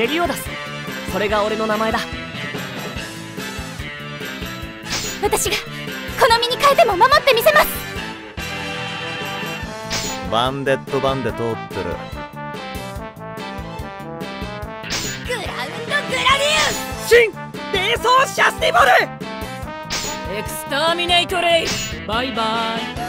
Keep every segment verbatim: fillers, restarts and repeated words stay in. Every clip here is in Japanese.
メリオダス、それが俺の名前だ。私がこの身に変えても守ってみせます。バンデット版で通ってる。グラウンドグラディウス新ベーソーシャスティボルエクスターミネイトレイ、バイバイ。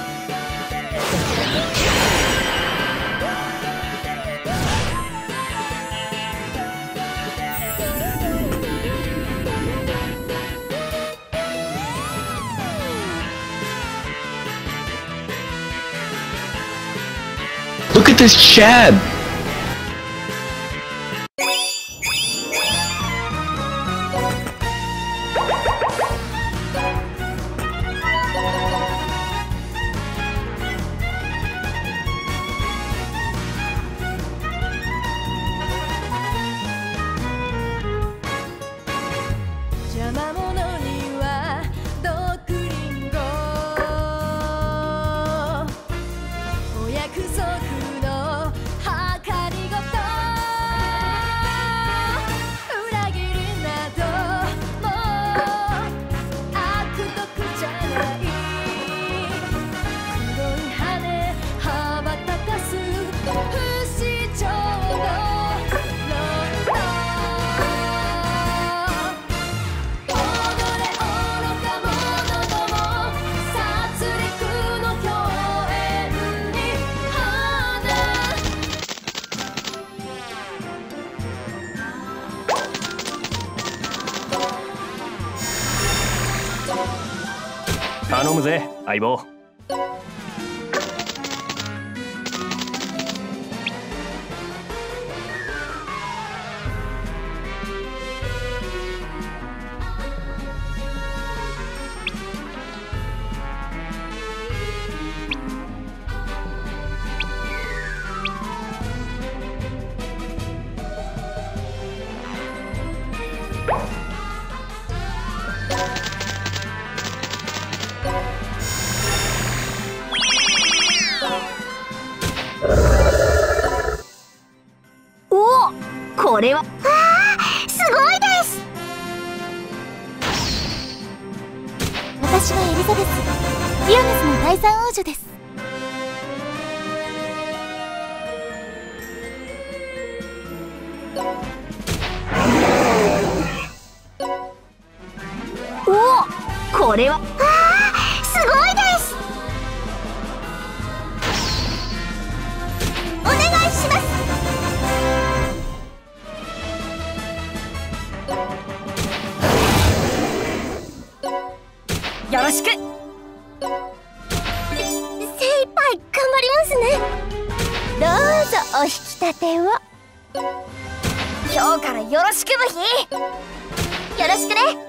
Look at this Chad!頼むぜ、相棒。これはわあ、すごいです。私はエリザベス、ディアネスの第三王女です。おお、これはわあ、すごいです。お願いします。よろしく。精一杯頑張りますね。どうぞお引き立てを。今日からよろしく部費。よろしくね。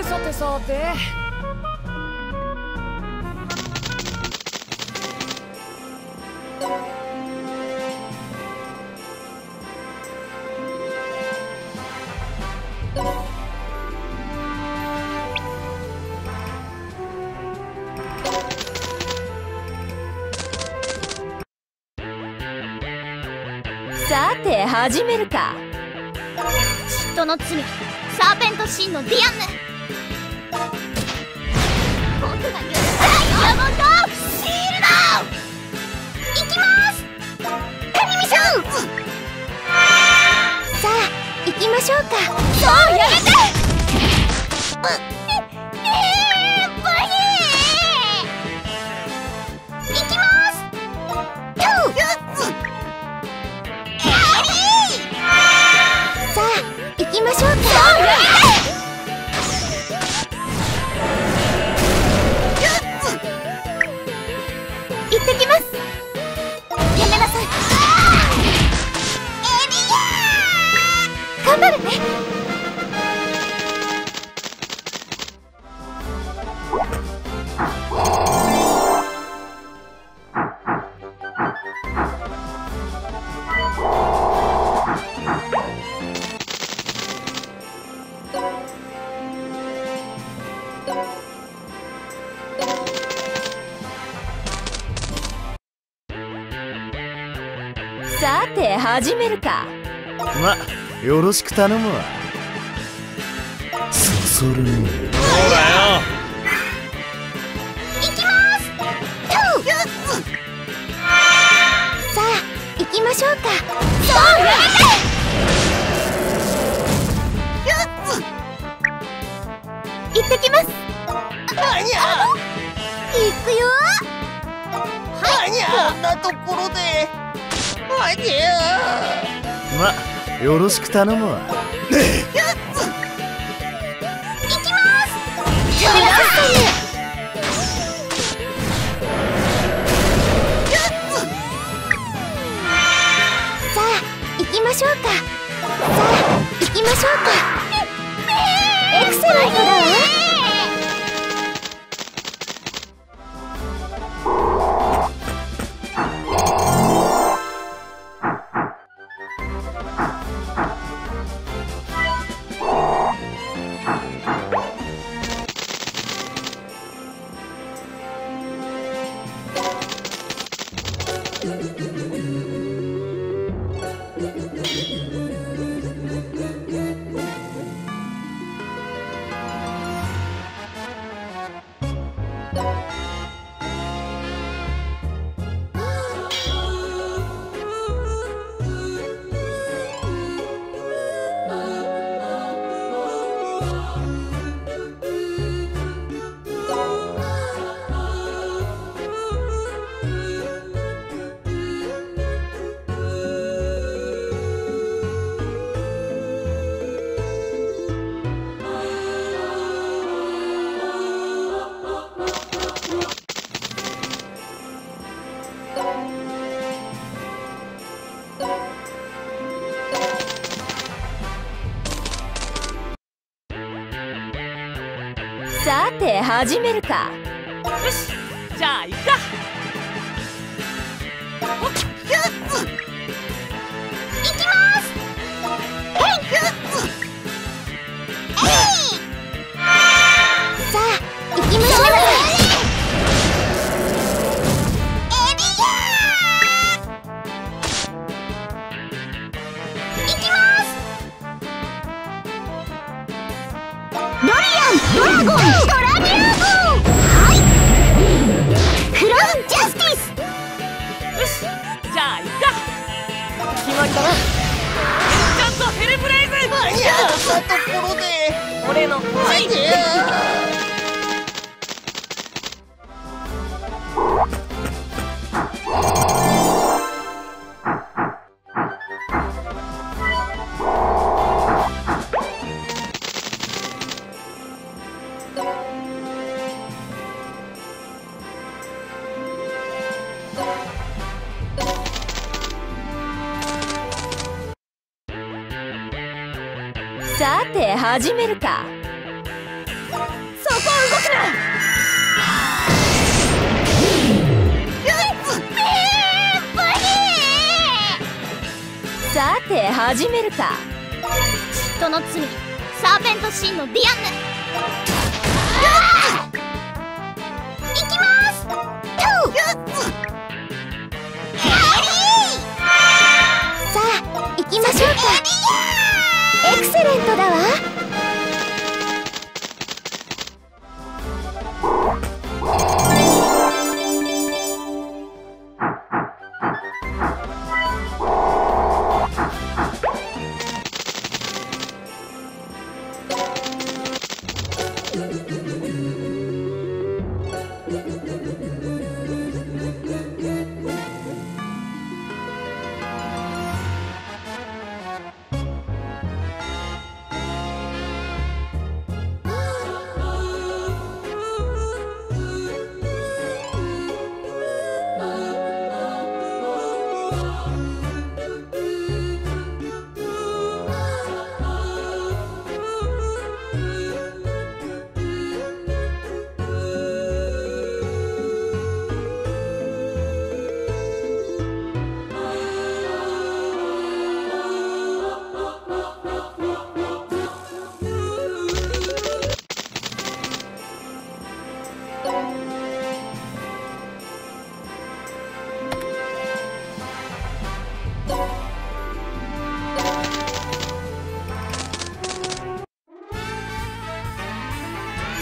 てさてさてさて始めるか。嫉妬の罪サーペントシンのディアンヌ。僕が許したダイヤモンドシールド。行きます神ミション。さあ行きましょうか。そうやめてええー、バイエー。行きますトゥー。さあ行きましょうか。さて始めるか。まあよろしく頼むわ。そそる。そうだよ。行きます。さあ行きましょうか。そうやめて。行ってきます。はにゃ。行くよ。はにゃ。こんなところで。まあよろしく頼むわ。行きます。さあ行きましょうか。さあ行きましょうか。エクセレントだわ。さて始めるか。よしじゃあ行くか。行きますさあ行きましょう。エビヤー。行きますノリアンドラゴン。俺のはいさて始めるか。さて始めるか。嫉妬の罪、サーペントシーンのディアンヌ。いきます。さあ行きましょうか。エクセレントだわ。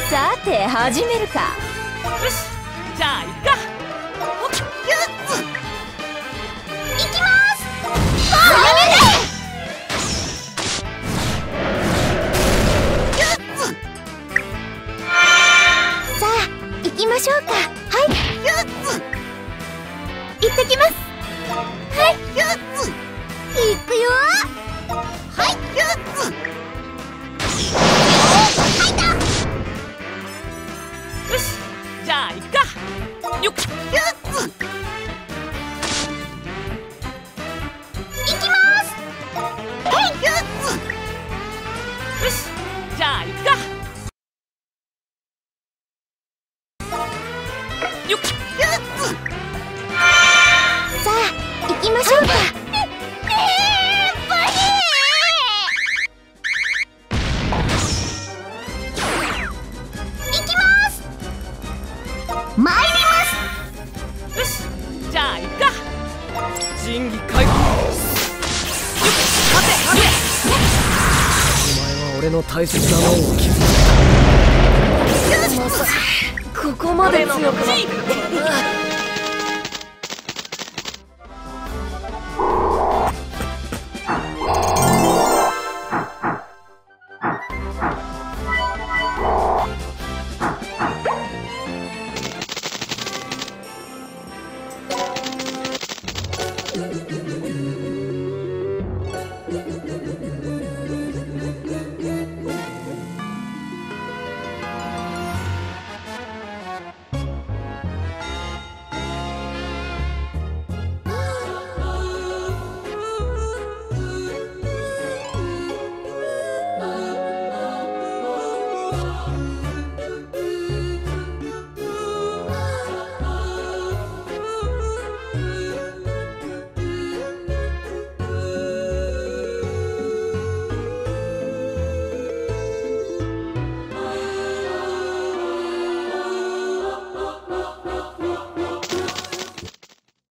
さて始めるか。よし、じゃあ行くか。行きます。さあ行きましょうか。はい。行ってきます。はい。行くよ。はい。よっ、行きます。はい、よし、じゃあ行くか。よっ、さあ行きましょうか。行きます。参ります。審議開放。待て待て、お前は俺の大切なものを傷つけた。まさかここまでの強くなってくるとは。